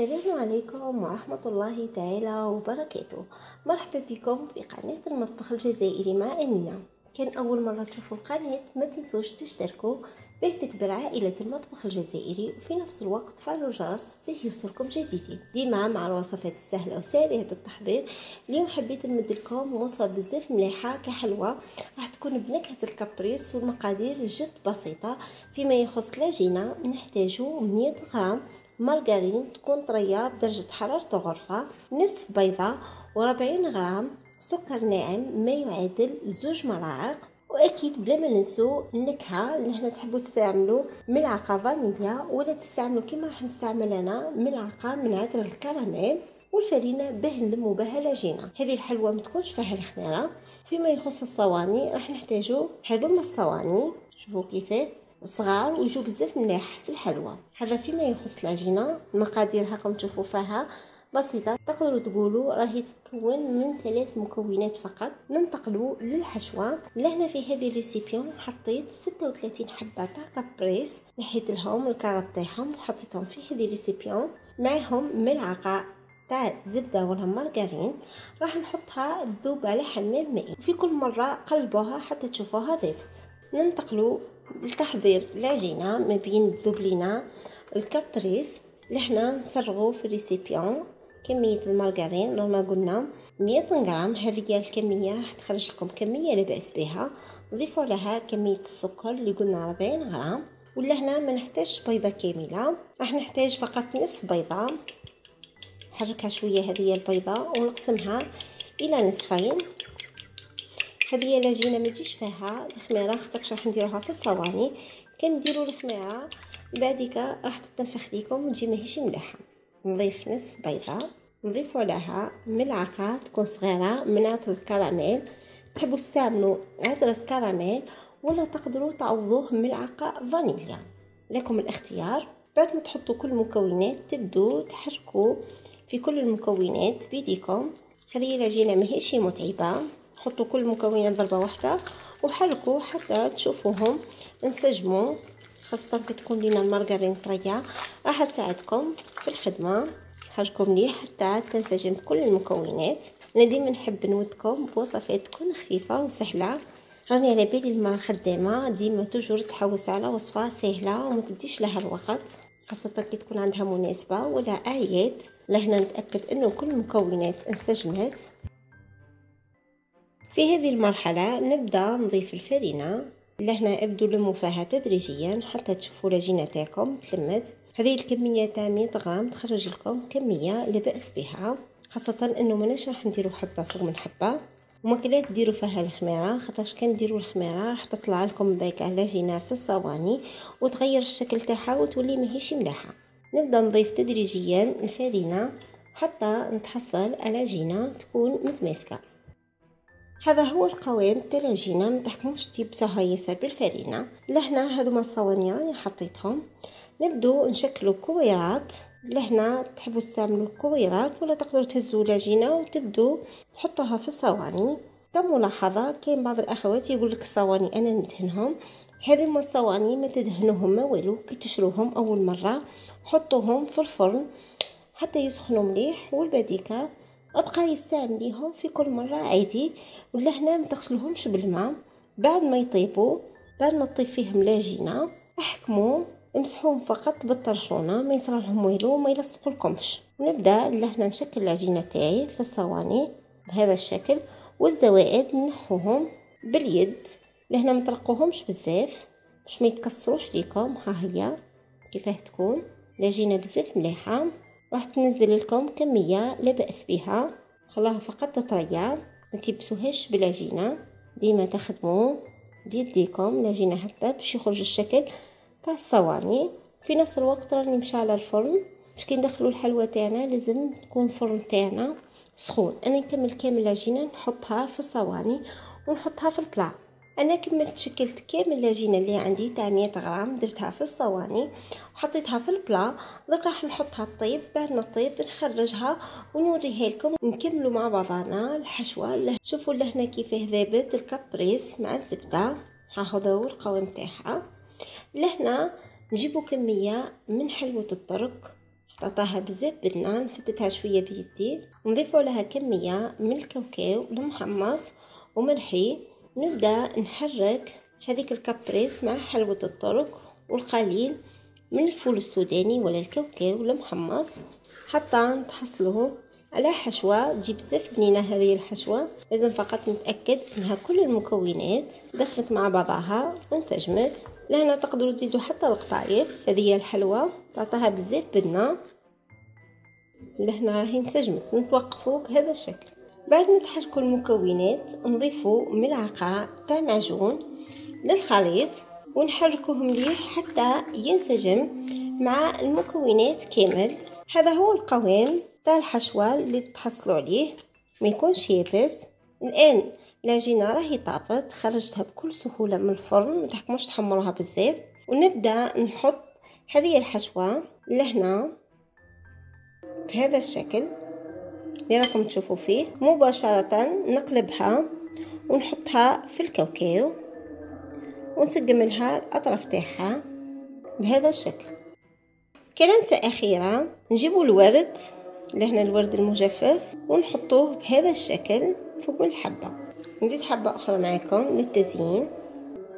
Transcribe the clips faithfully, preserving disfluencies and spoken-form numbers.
السلام عليكم ورحمة الله تعالى وبركاته. مرحبا بكم في قناة المطبخ الجزائري مع أمينة. كان أول مرة تشوفوا القناة ما تنسوش تشتركوا باه تكبر عائلة المطبخ الجزائري، وفي نفس الوقت فعلوا الجرس باه يوصلكم جديدي ديما مع الوصفات السهلة وسريعة التحضير. اليوم حبيت نمد لكم وصفة بزاف مليحة كحلوة، راح تكون بنكهة الكابريس والمقادير جد بسيطة. فيما يخص العجينة نحتاجو مية غرام مارغرين تكون طريه بدرجه حراره غرفه، نصف بيضه وربعين غرام سكر ناعم ما يعادل زوج ملاعق، واكيد بلا ما ننسوا النكهه اللي حنا تحبوا تستعملوا ملعقه فانيليا ولا تستعملوا كما راح نستعمل انا ملعقه من عطر الكراميل، والفرينه باه نلموا بها العجينه. هذه الحلوه ما تكونش فيها الخميره. فيما يخص الصواني راح نحتاجوا هذوما الصواني، شوفوا كيفاه صغار ويجوا بزاف مليح في الحلوه. هذا فيما يخص العجينه مقاديرها كما تشوفوا فيها بسيطه، تقدروا تقولوا راهي تتكون من ثلاث مكونات فقط. ننتقلوا للحشوه. لهنا في هذه الريسيبيون حطيت ستة وثلاثين حبه تاع كابريس، نحيت لهم الكرات تاعهم وحطيتهم في هذه الريسيبيون، معهم ملعقه تاع زبده ولا مارغرين. راح نحطها تذوب على حمام مائي، وفي كل مره قلبوها حتى تشوفوها ذابت. ننتقلوا لتحضير العجينه ما بين الذبلينه الكابريس اللي حنا نفرغوا في الريسيبيون. كميه المارغرين لما قلنا مية غرام، هذه هي الكميه راح تخرج لكم كميه لا باس بها. نضيفوا لها كميه السكر اللي قلنا ربعين غرام، ولا هنا ما نحتاجش بيضه كامله، راح نحتاج فقط نصف بيضه. نحركها شويه هذه هي البيضه ونقسمها الى نصفين. هذه العجينه ما تجيش فيها الخميره خاطرش راح نديروها في الصواني، كنديروا الخميره بعديك راح تتنفخ ليكم وتجي ماهيش مليحه. نضيف نصف بيضه، نضيفوا لها ملعقه تكون صغيره من عطر الكراميل، تحبوا تستعملوا عطر الكراميل ولا تقدروا تعوضوه ملعقه فانيليا، لكم الاختيار. بعد ما تحطوا كل المكونات تبدو تحركوا في كل المكونات بيديكم. هذه العجينه ماهيش متعبه، حطوا كل مكونات ضربه واحده وحركوا حتى تشوفوهم انسجموا، خاصه كتكون لينا المارغرين طريه راح تساعدكم في الخدمه. حركوا مليح حتى تنسجم كل المكونات. انا ديما نحب نودكم بوصفات تكون خفيفه وسهله، راني على بالي المراه الخدامه ديما توجور تحوس على وصفه سهله وما تديش لها الوقت، خاصه كي تكون عندها مناسبه ولا اعياد. لهنا نتاكد انه كل المكونات انسجمت. في هذه المرحله نبدا نضيف الفرينه. لهنا ابدوا لموا فيها تدريجيا حتى تشوفوا العجينه تاعكم تلمد. هذه الكميه تاع مية غرام تخرج لكم كميه لا باس بها، خاصه انه ماناش راح نديروا حبه فوق من حبه، وما كلا تديروا فيها الخميره خاطرش كنديروا الخميره راح تطلع لكم ذاك العجينه في الصواني وتغير الشكل تاعها وتولي ماهيش ملاحه. نبدا نضيف تدريجيا الفرينه حتى نتحصل على عجينه تكون متماسكه. هذا هو القوام تاع العجينه، ما تحكموش تيبسوها ياسر بالفرينه. لهنا هذوما الصواني راني حطيتهم، نبداو نشكلوا كويرات. لهنا تحبوا تستعملوا الكويرات ولا تقدروا تهزوا العجينه وتبداو تحطوها في الصواني. كملاحظه كاين بعض الاخوات يقول لك الصواني انا ندهنهم، هذه هما الصواني ما تدهنوهم ما والو، كي تشروهم اول مره حطوهم في الفرن حتى يسخنوا مليح، والبديكه ابقى يستعمليهم في كل مره عادي. ولا هنا ما تغسلوهمش بالماء، بعد ما يطيبوا بعد ما تطيب فيهم العجينه احكموا امسحوهم فقط بالطرشونه، ما يصير لهم والو ما يلصقوا لكمش. ونبدا لهنا نشكل العجينه تاعي في الصواني بهذا الشكل، والزوائد نحوهم باليد. لهنا ما ترقوهمش بزاف باش ما يتكسروش ليكم. ها هي كيفاه تكون العجينه بزاف مليحه، راح تنزل لكم كميه لا باس بها. خلوها فقط طريه، ما تيبسوهاش بالعجينه، ديما تخدموا بيديكم العجينه حتى باش يخرج الشكل تاع الصواني. في نفس الوقت راني مشى على الفرن باش كي ندخلوا الحلوه تاعنا لازم تكون الفرن تاعنا سخون. انا نكمل كامل العجينه نحطها في الصواني ونحطها في البلا. انا كملت شكلت كامل العجينه اللي عندي تاع مية غرام، درتها في الصواني وحطيتها في البلا. درك راح نحطها طيب، بعد ما طيب نخرجها ونوريها لكم. نكملوا مع بعضنا الحشوه. شوفوا لهنا كيفاه ذابت الكابريس مع الزبده، ها هو القوام تاعها. لهنا نجيبوا كميه من حلوه الطرق عطاها بزاف بنان، فدتها شويه بيدي، ونضيفوا لها كميه من الكاوكاو المحمص وملحي. نبدا نحرك هذيك الكابريس مع حلوه الطرق والقليل من الفول السوداني ولا الكاوكاو المحمص حتى تحصلوه على حشوه تجي بزاف بنينه. هذه الحشوه لازم فقط نتاكد انها كل المكونات دخلت مع بعضها وانسجمت. لهنا تقدروا تزيدوا حتى القطايف، هذه هي الحلوه تعطيها بزاف بنه. لهنا راهي انسجمت، نتوقفوا بهذا الشكل. بعد ما تحركوا المكونات نضيفوا ملعقه تاع معجون للخليط ونحركوه مليح حتى ينسجم مع المكونات كامل. هذا هو القوام تاع الحشوه اللي تحصلوا عليه، ما يكونش يابس. الان العجينه راهي طابت، خرجتها بكل سهوله من الفرن، ما تحكموش تحمروها بزاف. ونبدا نحط هذه الحشوه لهنا بهذا الشكل اللي راكم تشوفوا فيه. مباشره نقلبها ونحطها في الكاوكاو ونسقم لها الاطراف تاعها بهذا الشكل. كلمسه اخيره نجيبوا الورد، لهنا الورد المجفف، ونحطوه بهذا الشكل فوق الحبه. نزيد حبه اخرى معاكم للتزيين.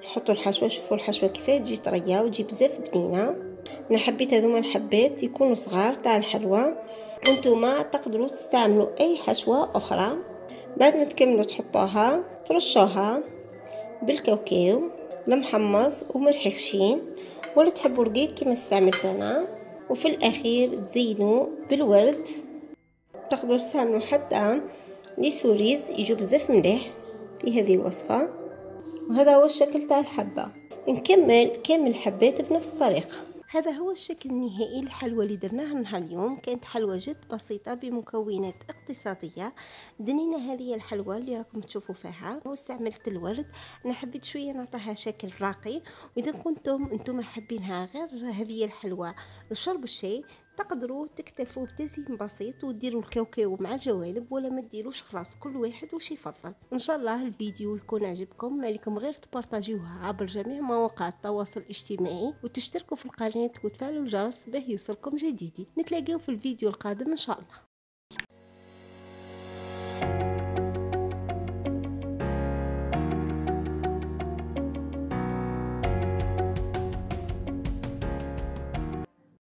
نحطوا الحشوه، شوفوا الحشوه كيفاه تجي طريه وتجي بزاف بنينه. انا حبيت هذوما الحبات يكونوا صغار تاع الحلوه، انتما تقدروا تستعملوا اي حشوه اخرى. بعد ما تكملوا تحطوها ترشوها بالكاوكاو المحمص وملح خشين، ولا تحبوا رقيق كما استعملت انا. وفي الاخير تزينوا بالورد، تقدروا تستعملوا حتى لي سوريز يجوا بزاف مليح في هذه الوصفه. وهذا هو الشكل تاع الحبه، نكمل كامل الحبات بنفس الطريقه. هذا هو الشكل النهائي للحلوه اللي درناها نهار اليوم. كانت حلوه جد بسيطه بمكونات اقتصاديه. دنينا هذه الحلوه اللي راكم تشوفوا فيها واستعملت الورد. انا حبيت شويه نعطيها شكل راقي. واذا كنتم انتم حابينها غير هذه الحلوه لشرب الشاي، تقدروا تكتفوا بتزيين بسيط وديروا الكاوكاو مع الجوانب، ولا ما ديروش، خلاص كل واحد وش يفضل. ان شاء الله الفيديو يكون عجبكم، ما عليكم غير تبارطاجيوها عبر جميع مواقع التواصل الاجتماعي وتشتركوا في القناه وتفعلوا الجرس باه يوصلكم جديدي. نتلاقاو في الفيديو القادم ان شاء الله.